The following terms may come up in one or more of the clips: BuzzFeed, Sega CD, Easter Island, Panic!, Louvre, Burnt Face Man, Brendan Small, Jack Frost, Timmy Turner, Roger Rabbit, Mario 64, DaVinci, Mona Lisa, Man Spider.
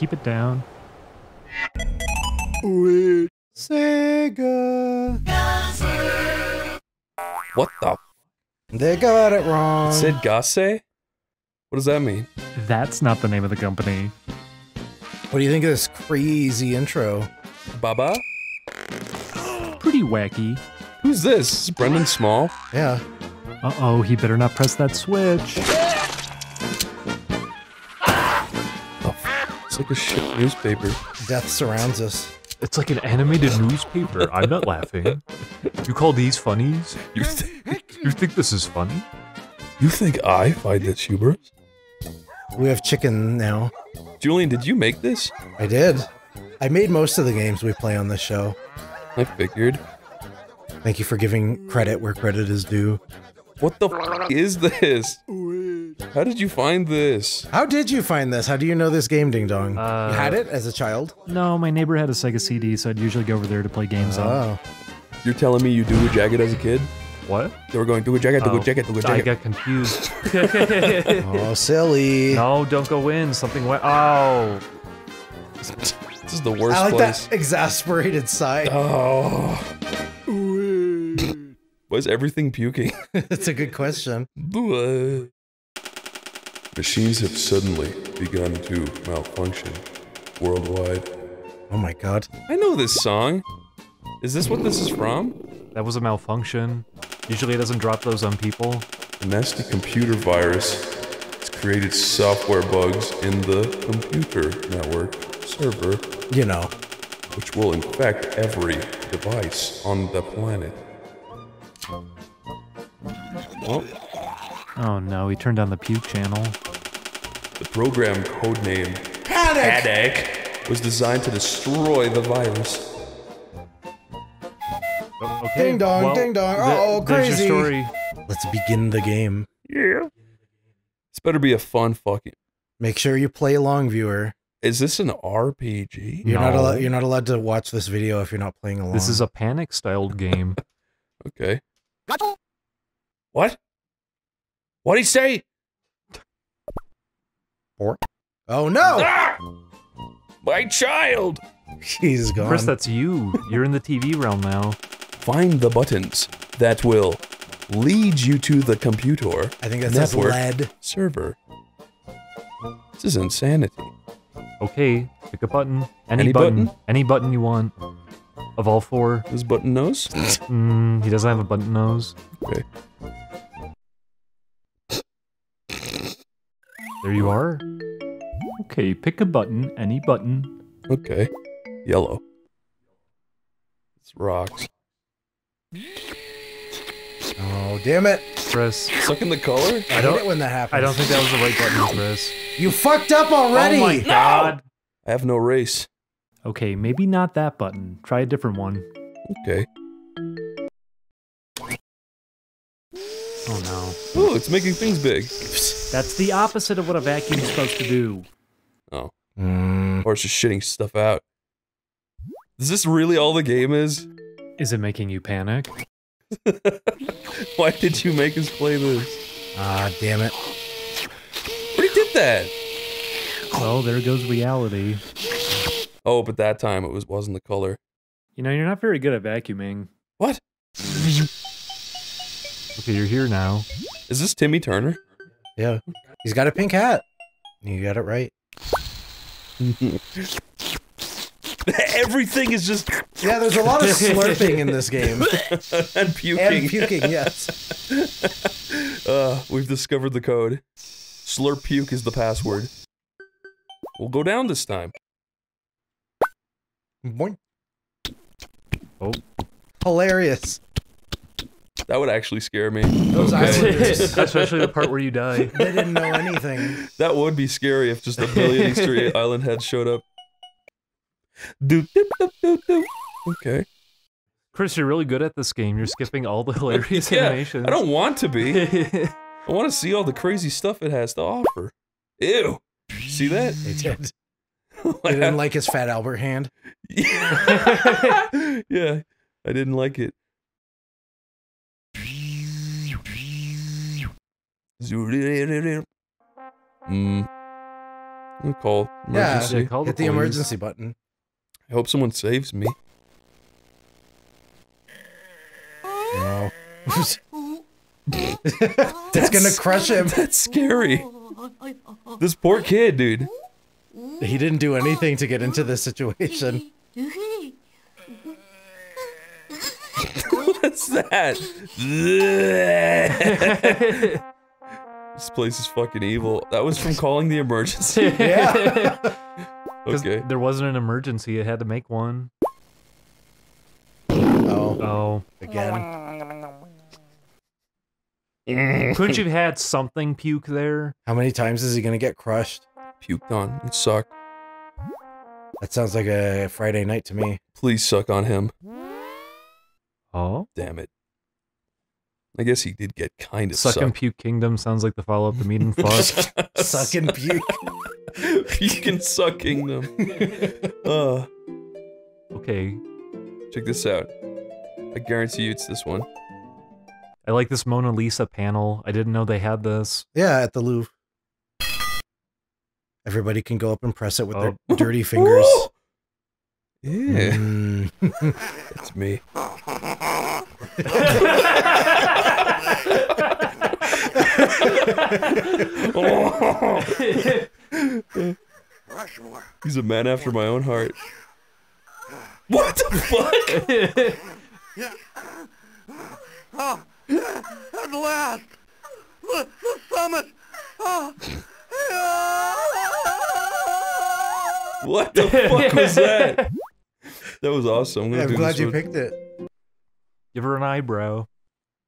keep it down. Wait. Sega. What the? They got it wrong. It said Gase? What does that mean? That's not the name of the company. What do you think of this crazy intro? Baba? Pretty wacky. Who's this? Is Brendan Small? Yeah. Uh-oh, he better not press that switch. Oh, it's like a shit newspaper. Death surrounds us. It's like an animated newspaper. I'm not laughing. You call these funnies? You think this is funny? You think I find this humorous? We have chicken now. Julian, did you make this? I did. I made most of the games we play on this show. I figured. Thank you for giving credit where credit is due. What the f is this? How did you find this? How did you find this? How do you know this game, Ding Dong? You had it as a child? No, my neighbor had a Sega CD, so I'd usually go over there to play games on. You're telling me you do a jacket as a kid? What? They were going, do a jacket, do a jacket, do a jacket. I got confused. Oh, silly. No, don't go in. Something went. Oh. This is the worst place. I like place. That exasperated sigh. Oh. Why is everything puking? That's a good question. Machines have suddenly begun to malfunction worldwide. Oh my god. I know this song. Is this what this is from? That was a malfunction. Usually it doesn't drop those on people. A nasty computer virus has created software bugs in the computer network server. You know. Which will infect every device on the planet. Oh. Oh no, he turned on the puke channel. The program codenamed Panic was designed to destroy the virus. Oh, okay. Ding dong, well, ding dong. Oh, crazy. Your story. Let's begin the game. Yeah. This better be a fun fucking. Make sure you play along, viewer. Is this an RPG? You're not allowed. You're not allowed to watch this video if you're not playing along. This is a Panic-styled game. Okay. What? What'd he say? Or? Oh no! Ah! My child! He's gone. Chris, that's you. You're in the TV realm now. Find the buttons that will lead you to the computer. I think that says lead server. This is insanity. Okay, pick a button. Any button? Any button you want. Of all four. His button nose? He doesn't have a button nose. Okay. There you are. Okay, pick a button, any button. Okay. Yellow. It's rocks. Oh, damn it. Chris. Suck in the color? I hate it when that happens. I don't think that was the right button, Chris. You fucked up already! Oh my god! I have no race. Okay, maybe not that button. Try a different one. Okay. Oh no. Ooh, it's making things big. That's the opposite of what a vacuum is supposed to do. Oh. Or it's just shitting stuff out. Is this really all the game is? Is it making you panic? Why did you make us play this? Ah, damn it. But he did that! Well, there goes reality. Oh, but that time it wasn't the color. You know, you're not very good at vacuuming. What? Okay, you're here now. Is this Timmy Turner? Yeah. He's got a pink hat. You got it right. Everything is just... Yeah, there's a lot of slurping in this game. And puking. And puking, yes. We've discovered the code. Slurp puke is the password. We'll go down this time. Boing. Oh. Hilarious. That would actually scare me. Those islanders. Especially the part where you die. They didn't know anything. That would be scary if just a billion Easter Island heads showed up. Okay. Chris, you're really good at this game. You're skipping all the hilarious animations. I don't want to be. I want to see all the crazy stuff it has to offer. Ew. See that? It did. I didn't like his Fat Albert hand. Yeah. Yeah, I didn't like it. And call emergency. Yeah, call the emergency button. I hope someone saves me. No. That's gonna crush him. That's scary. This poor kid, dude. He didn't do anything to get into this situation. What's that? This place is fucking evil. That was from calling the emergency. Yeah. Okay. There wasn't an emergency. It had to make one. Oh. Again. Couldn't you have had something puke there? How many times is he gonna get crushed? Puked on. It sucked. That sounds like a Friday night to me. Please suck on him. Oh? Damn it. I guess he did get kind of sucked. Suck and Puke Kingdom sounds like the follow-up to Meat and Fuss. Suck and Puke. You can suck Kingdom. Okay. Check this out. I guarantee you it's this one. I like this Mona Lisa panel. I didn't know they had this. Yeah, at the Louvre. Everybody can go up and press it with their dirty fingers. Yeah. Mm. That's me. He's a man after my own heart. What the fuck? At last! The summit! What the fuck was that? That was awesome. I'm glad you picked it. Give her an eyebrow.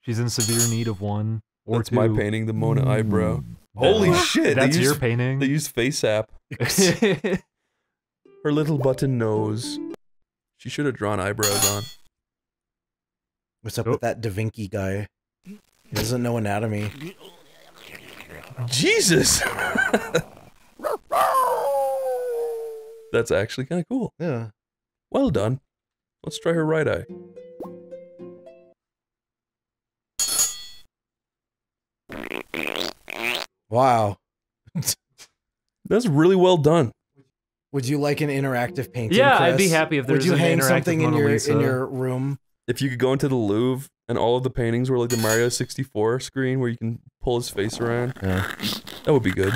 She's in severe need of one or two. That's my painting, the Mona eyebrow. Holy shit! That's your painting. They used Face App. Her little button nose. She should have drawn eyebrows on. What's up with that DaVinci guy? He doesn't know anatomy. Jesus! That's actually kind of cool. Yeah. Well done. Let's try her right eye. Wow. That's really well done. Would you like an interactive painting? Yeah, Chris? I'd be happy if there was an interactive Mona Lisa. Would you hang something in your room? If you could go into the Louvre and all of the paintings were like the Mario 64 screen where you can pull his face around, that would be good.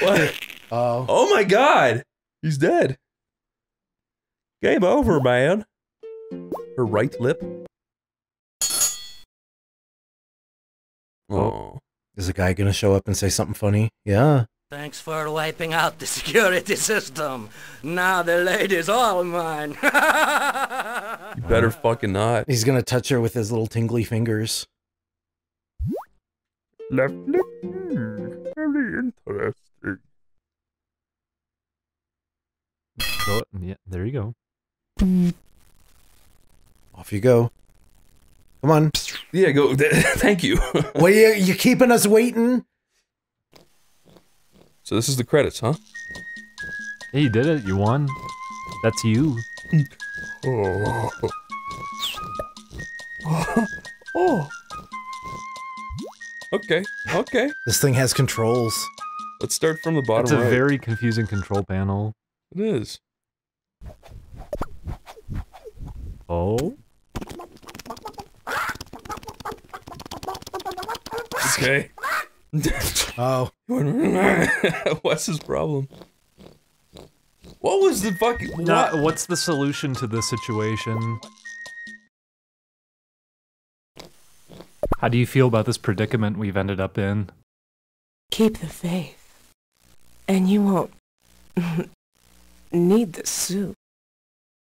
What? Oh. Oh my god! He's dead. Game over, man. Her right lip. Oh. Is a guy gonna show up and say something funny? Yeah. Thanks for wiping out the security system. Now the lady's all mine. You better fucking not. He's gonna touch her with his little tingly fingers. Left lip. Very interesting. Oh, yeah, there you go. Off you go. Come on. Yeah, go. Thank you. What are you keeping us waiting? So this is the credits, huh? Hey, you did it. You won. That's you. Oh. Oh. Okay. Okay. This thing has controls. Let's start from the bottom right. It's a very confusing control panel. It is. Oh. Okay. Oh. What's his problem? What was the fucking- what? What's the solution to this situation? How do you feel about this predicament we've ended up in? Keep the faith. And you won't... need the soup.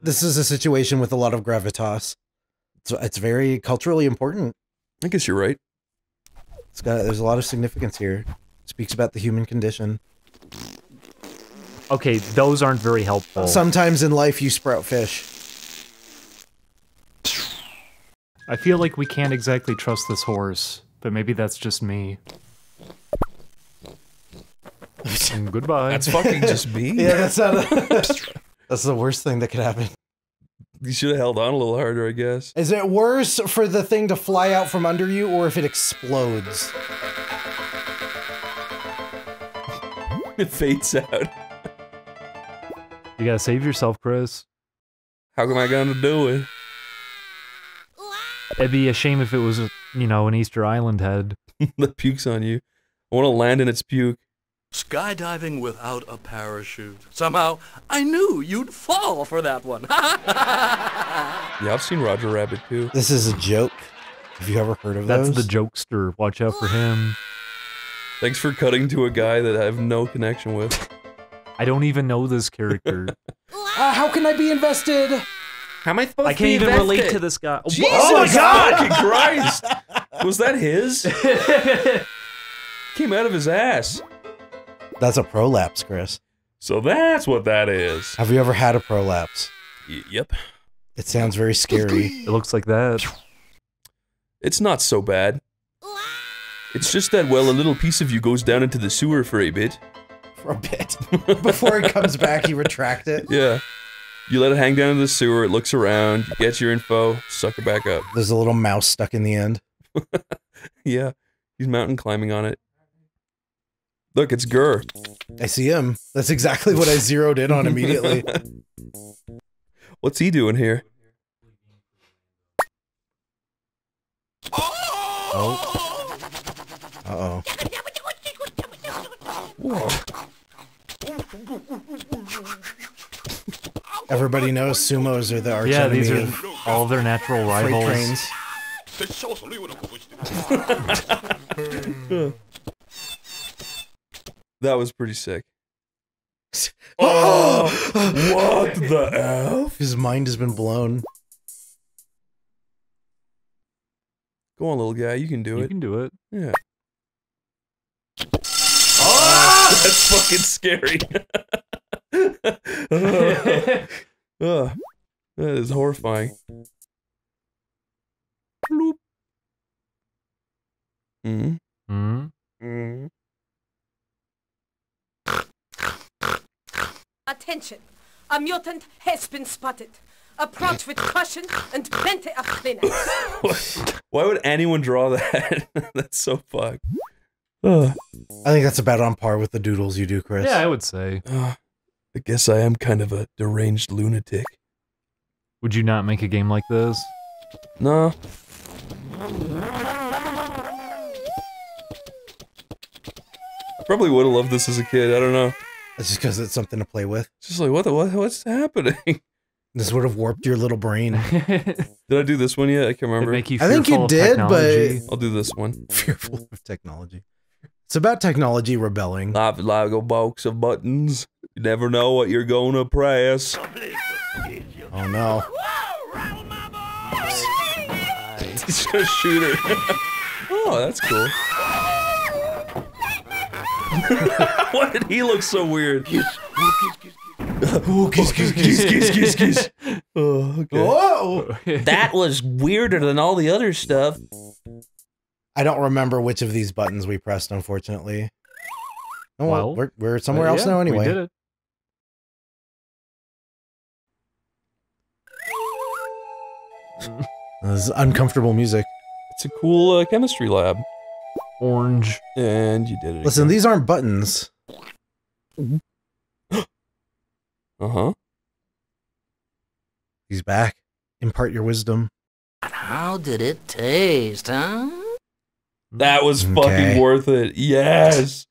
This is a situation with a lot of gravitas. So it's very culturally important. I guess you're right. It's got, there's a lot of significance here. It speaks about the human condition. Okay, those aren't very helpful. Sometimes in life you sprout fish. I feel like we can't exactly trust this horse, but maybe that's just me. And goodbye. That's fucking just me? Yeah, that's not a, that's the worst thing that could happen. You should have held on a little harder, I guess. Is it worse for the thing to fly out from under you or if it explodes? It fades out. You gotta save yourself, Chris. How am I gonna do it? It'd be a shame if it was, you know, an Easter Island head. That pukes on you. I want to land in its puke. Skydiving without a parachute. Somehow, I knew you'd fall for that one. Yeah, I've seen Roger Rabbit too. This is a joke. Have you ever heard of those? That's the jokester. Watch out for him. Thanks for cutting to a guy that I have no connection with. I don't even know this character. How can I be invested? How am I supposed to be invested? I can't even relate to this guy. Jesus, oh my God! Christ! Was that his? Came out of his ass. That's a prolapse, Chris. So that's what that is. Have you ever had a prolapse? Yep. It sounds very scary. It looks like that. It's not so bad. It's just that, well, a little piece of you goes down into the sewer for a bit. For a bit? Before it comes back, you retract it? Yeah. You let it hang down in the sewer, it looks around, you get your info, suck it back up. There's a little mouse stuck in the end. Yeah. He's mountain climbing on it. Look, it's Gurr. I see him. That's exactly what I zeroed in on immediately. What's he doing here? Oh. Uh-oh. Everybody knows sumos are the arch enemy. Yeah, these are all their natural rivals. Freight trains. That was pretty sick. Oh! What the F? His mind has been blown. Go on, little guy. You can do it. You can do it. Yeah. Oh! That's fucking scary. That is horrifying. Bloop. Mm. Mm. Mm. Attention! A mutant has been spotted. Approach with caution and plenty of cleanups. Why would anyone draw that? That's so fucked. I think that's about on par with the doodles you do, Chris. Yeah, I would say. I guess I am kind of a deranged lunatic. Would you not make a game like this? No. I probably would have loved this as a kid, I don't know. It's just because it's something to play with. Just like, what's happening? This would have warped your little brain. Did I do this one yet? I can't remember. I think you did, but... I'll do this one. Fearful of technology. It's about technology rebelling. Like a box of buttons. You never know what you're gonna press. Oh no. He's gonna shoot her. Oh, that's cool. Why did he look so weird? Kiss, oh, kiss, kiss, kiss. Oh, kiss, kiss, kiss, kiss, kiss, kiss. Oh, okay. Whoa! That was weirder than all the other stuff. I don't remember which of these buttons we pressed, unfortunately. Oh, well, we're somewhere else now anyway. We did it. This is uncomfortable music. It's a cool chemistry lab. Orange. And you did it. Listen, again. These aren't buttons. Uh-huh. He's back. Impart your wisdom. How did it taste, huh? That was fucking worth it. Yes.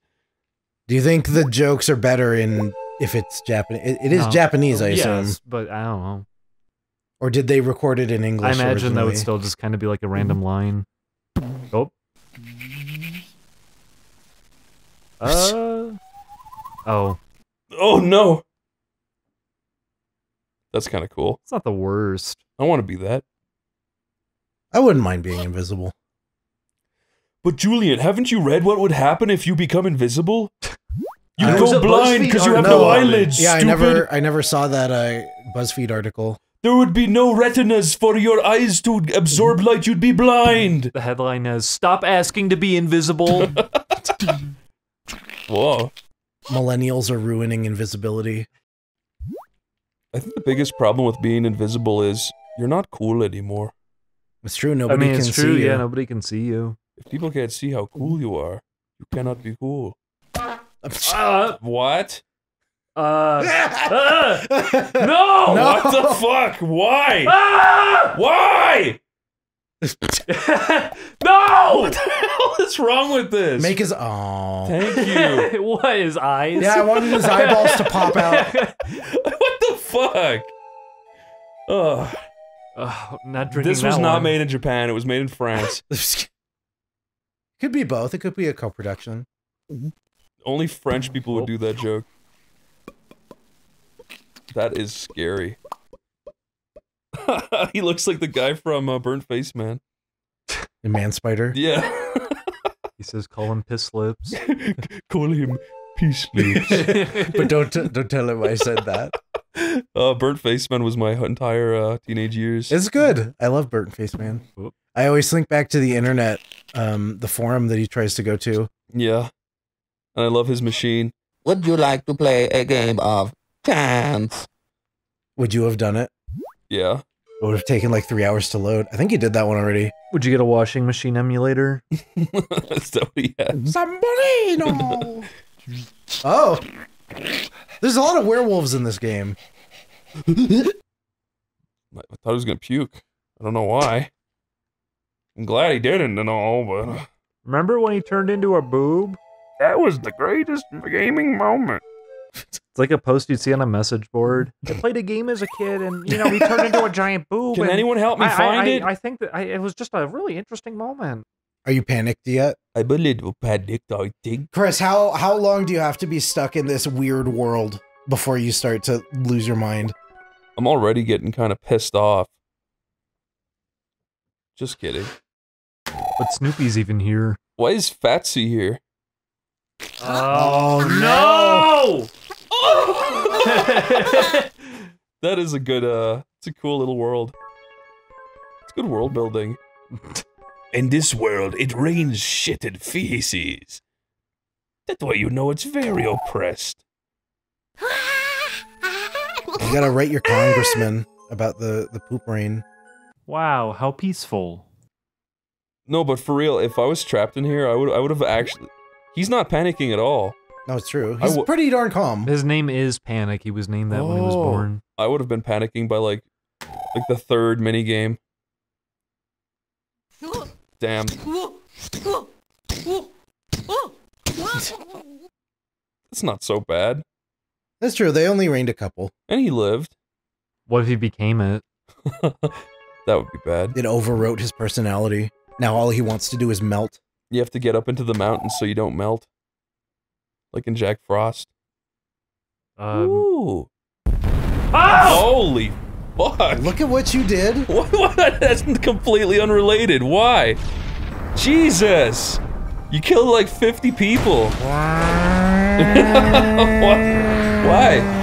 Do you think the jokes are better in if it's Japanese? It is Japanese, I assume. Yes, but I don't know. Or did they record it in English? I imagine originally? That would still just kind of be like a random line. Oh. Oh no! That's kind of cool. It's not the worst. I want to be that. I wouldn't mind being invisible. But Julian, haven't you read what would happen if you become invisible? You go blind because you have no eyelids, yeah, stupid. I never saw that BuzzFeed article. There would be no retinas for your eyes to absorb light, you'd be blind! The headline is, stop asking to be invisible. Whoa. Millennials are ruining invisibility. I think the biggest problem with being invisible is you're not cool anymore. It's true, nobody can see you. Yeah, nobody can see you. If people can't see how cool you are, you cannot be cool. What? No! What the fuck? Why? Why? No! What the hell is wrong with this? Make his oh. Thank you. What, his eyes? Yeah, I wanted his eyeballs to pop out. What the fuck? Ugh. Not drinking. This was not made in Japan. It was made in France. Could be both. It could be a co-production. Only French people would do that joke. That is scary. He looks like the guy from Burnt Face Man. The Man Spider? Yeah. He says, call him Piss Lips. Call him Peace Lips. But don't tell him I said that. Burnt Face Man was my entire teenage years. It's good. I love Burnt Face Man. Whoop. I always think back to the internet, the forum that he tries to go to. Yeah. And I love his machine. Would you like to play a game of chance? Would you have done it? Yeah. It would have taken like 3 hours to load. I think he did that one already. Would you get a washing machine emulator? That's what he has. Somebody, no! Oh! There's a lot of werewolves in this game. I thought he was gonna puke. I don't know why. I'm glad he didn't and all, but... Remember when he turned into a boob? That was the greatest gaming moment. It's like a post you'd see on a message board. I played a game as a kid and, you know, he turned into a giant boob. Can anyone help me find it? I think that it was just a really interesting moment. Are you panicked yet? I'm a little panicked, I think. Chris, how long do you have to be stuck in this weird world before you start to lose your mind? I'm already getting kind of pissed off. Just kidding. But Snoopy's even here. Why is Fatsy here? Oh, no! Oh! That is a good, it's a cool little world. It's good world building. In this world, it rains shit and feces. That way you know it's very oppressed. You gotta write your congressman about the poop rain. Wow, how peaceful. No, but for real, if I was trapped in here, I would have actually... He's not panicking at all. No, it's true. He's pretty darn calm. His name is Panic. He was named that when he was born. I would have been panicking by like the third minigame. Damn. It's not so bad. That's true. They only rained a couple. And he lived. What if he became it? That would be bad. It overwrote his personality. Now all he wants to do is melt. You have to get up into the mountains so you don't melt. Like in Jack Frost. Ooh. Oh! Holy fuck! Look at what you did! What? That's completely unrelated. Why? Jesus! You killed like 50 people. Why?